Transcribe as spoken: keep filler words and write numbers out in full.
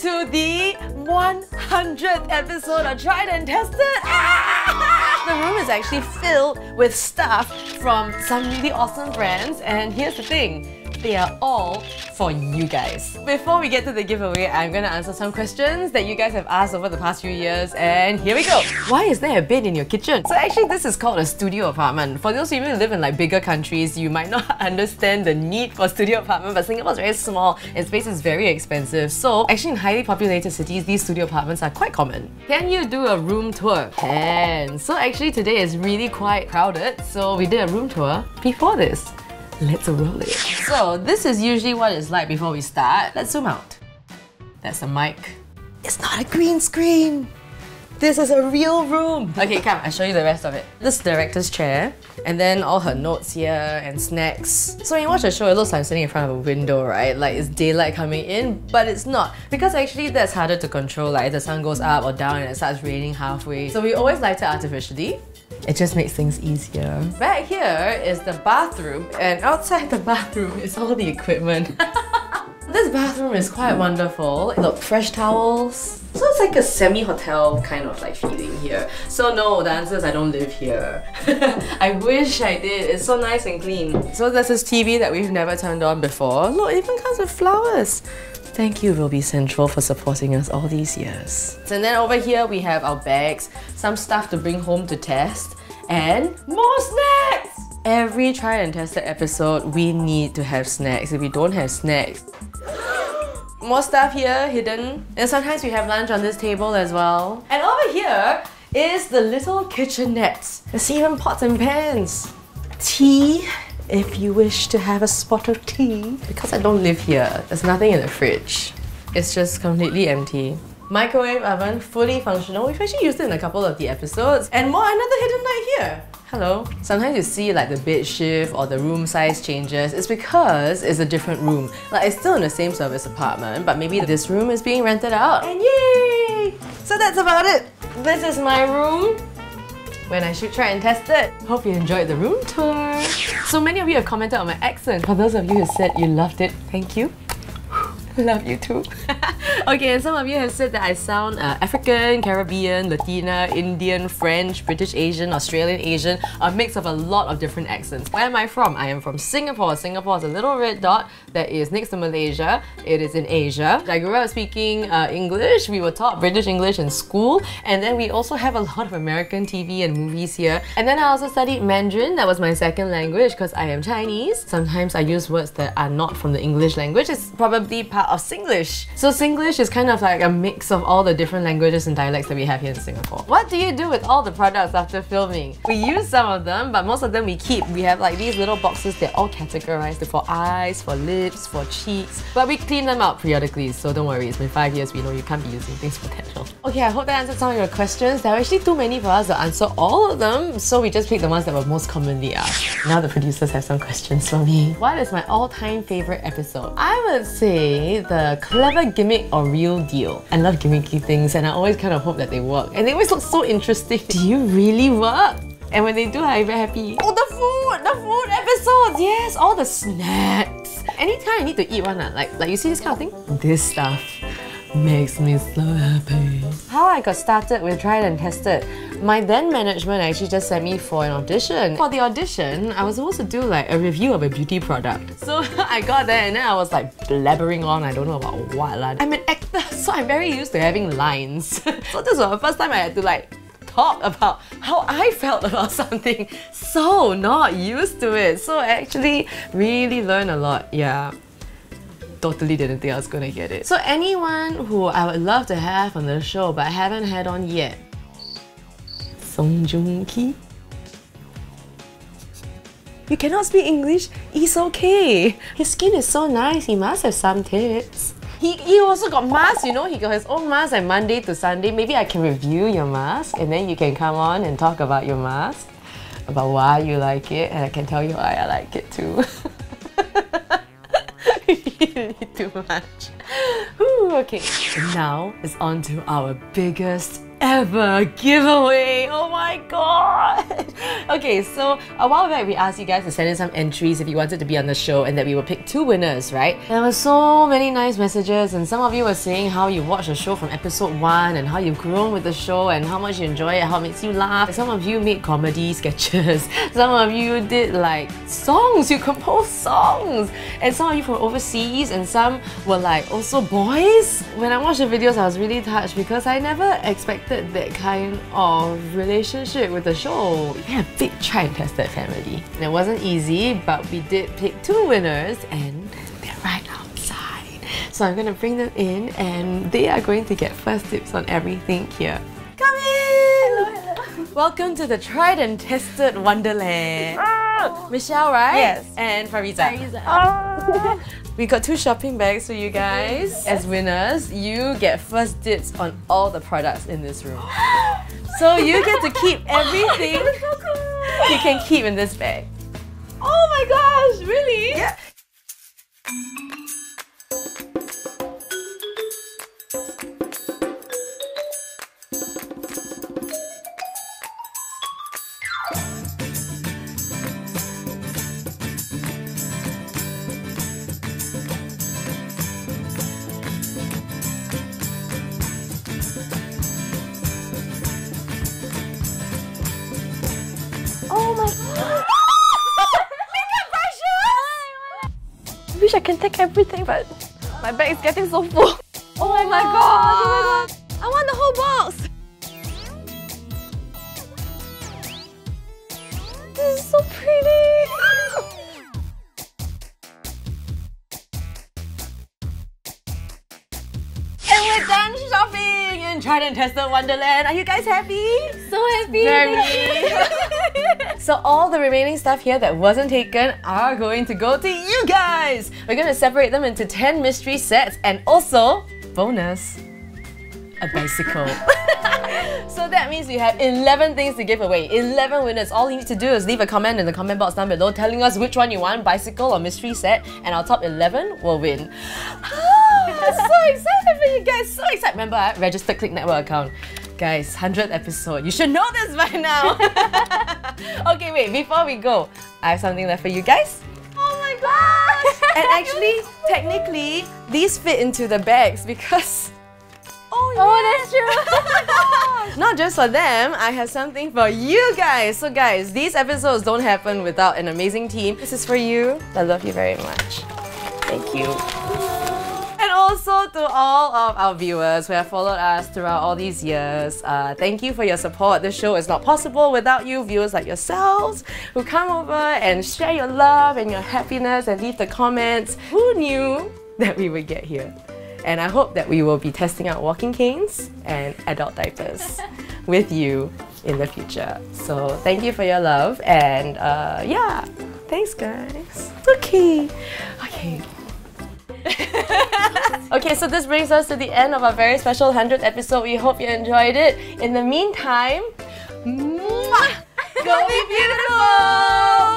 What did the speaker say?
to the one hundredth episode of Tried and Tested! Ah! The room is actually filled with stuff from some really awesome brands, and here's the thing, they are all for you guys. Before we get to the giveaway, I'm going to answer some questions that you guys have asked over the past few years, and here we go! Why is there a bed in your kitchen? So actually this is called a studio apartment. For those of you who live in like bigger countries, you might not understand the need for a studio apartment, but Singapore is very small and space is very expensive. So actually in highly populated cities, these studio apartments are quite common. Can you do a room tour? Can! So actually today is really quite crowded, so we did a room tour before this. Let's roll it. So this is usually what it's like before we start. Let's zoom out. That's a mic. It's not a green screen. This is a real room. Okay, come, I'll show you the rest of it. This is the director's chair, and then all her notes here and snacks. So when you watch the show, it looks like I'm sitting in front of a window, right? Like it's daylight coming in, but it's not. Because actually that's harder to control, like if the sun goes up or down and it starts raining halfway. So we always light it artificially. It just makes things easier. Back here is the bathroom, and outside the bathroom is all the equipment. This bathroom is quite wonderful. Look, fresh towels. So it's like a semi-hotel kind of like feeling here. So no, the answer is I don't live here. I wish I did. It's so nice and clean. So there's this T V that we've never turned on before. Look, it even comes with flowers. Thank you, Ruby Central, for supporting us all these years. And then over here we have our bags, some stuff to bring home to test, and more snacks! Every Tried and Tested episode, we need to have snacks. If we don't have snacks, more stuff here, hidden. And sometimes we have lunch on this table as well. And over here is the little kitchenette. There's even pots and pans. Tea, if you wish to have a spot of tea. Because I don't live here, there's nothing in the fridge. It's just completely empty. Microwave oven, fully functional. We've actually used it in a couple of the episodes. And more, another hidden light here. Hello. Sometimes you see like the bed shift or the room size changes. It's because it's a different room. Like it's still in the same service apartment, but maybe this room is being rented out. And yay! So that's about it. This is my room. When I should try and test it. Hope you enjoyed the room tour. So many of you have commented on my accent. For those of you who said you loved it, thank you. Love you too. Okay, and some of you have said that I sound uh, African, Caribbean, Latina, Indian, French, British Asian, Australian Asian, a mix of a lot of different accents. Where am I from? I am from Singapore. Singapore is a little red dot that is next to Malaysia. It is in Asia. I grew up speaking uh, English. We were taught British English in school, and then we also have a lot of American T V and movies here. And then I also studied Mandarin. That was my second language because I am Chinese. Sometimes I use words that are not from the English language. It's probably part of Singlish. So Singlish is kind of like a mix of all the different languages and dialects that we have here in Singapore. What do you do with all the products after filming? We use some of them, but most of them we keep. We have like these little boxes, they're all categorized for eyes, for lips, for cheeks, but we clean them out periodically, so don't worry, it's been five years, we know you can't be using things for that long. Okay, I hope that answered some of your questions. There are actually too many for us to answer all of them, so we just picked the ones that were most commonly asked. Now the producers have some questions for me. What is my all-time favorite episode? I would say the clever gimmick or real deal. I love gimmicky things and I always kind of hope that they work. And they always look so interesting. Do you really work? And when they do, I'm very happy. Oh, the food! The food episodes! Yes, all the snacks! Anytime I need to eat one, uh, like, like you see this kind of thing? This stuff makes me so happy. How I got started with Tried and Tested. My then management actually just sent me for an audition. For the audition, I was supposed to do like a review of a beauty product. So I got there and then I was like blabbering on, I don't know about what lah. I'm an actor, so I'm very used to having lines. So this was the first time I had to like talk about how I felt about something. So not used to it. So I actually really learned a lot, yeah. Totally didn't think I was gonna get it. So anyone who I would love to have on the show but I haven't had on yet. Song Joong Ki. You cannot speak English? It's okay. His skin is so nice, he must have some tips. He, he also got masks, you know, he got his own mask like Monday to Sunday. Maybe I can review your mask and then you can come on and talk about your mask, about why you like it, and I can tell you why I like it too. Too much. Ooh, okay, now it's on to our biggest ever giveaway. Oh my god. Okay, so a while back we asked you guys to send in some entries if you wanted to be on the show and that we would pick two winners, right? There were so many nice messages and some of you were saying how you watched the show from episode one and how you've grown with the show and how much you enjoy it, how it makes you laugh. Some of you made comedy sketches, some of you did like songs, you composed songs, and some of you from overseas and some were like also boys. When I watched the videos I was really touched because I never expected that kind of relationship with the show. We had a big Tried and Tested family. And it wasn't easy, but we did pick two winners and they're right outside. So I'm going to bring them in and they are going to get first tips on everything here. Come in! Hello, hello. Welcome to the Tried and Tested Wonderland. Ah! Michelle, right? Yes. And Fariza. Fariza. Ah! We got two shopping bags for you guys. Yes. As winners, you get first dibs on all the products in this room. So you get to keep everything so cool. You can keep in this bag. Oh my gosh, really? Yeah. I can take everything, but my bag is getting so full. Oh my, my god. God. Oh my god! I want the whole box! This is so pretty! And we're done shopping in Tried and Tested Wonderland. Are you guys happy? So happy! Very! So all the remaining stuff here that wasn't taken are going to go to you guys! We're going to separate them into ten mystery sets and also, bonus, a bicycle. So that means you have eleven things to give away, eleven winners. All you need to do is leave a comment in the comment box down below telling us which one you want, bicycle or mystery set, and our top eleven will win. I'm so excited for you guys, so excited! Remember, I registered Click Network account. Guys, hundredth episode. You should know this by now! Okay, wait, before we go, I have something left for you guys. Oh my gosh! And actually, technically, these fit into the bags because... Oh, yes. Oh that's true! Oh my gosh! Not just for them, I have something for you guys! So guys, these episodes don't happen without an amazing team. This is for you. I love you very much. Thank you. And also to all of our viewers who have followed us throughout all these years, uh, thank you for your support. This show is not possible without you viewers like yourselves who come over and share your love and your happiness and leave the comments. Who knew that we would get here? And I hope that we will be testing out walking canes and adult diapers with you in the future. So thank you for your love and uh, yeah, thanks guys. Okay, okay. Okay, so this brings us to the end of our very special hundredth episode. We hope you enjoyed it. In the meantime, mwah, go be beautiful!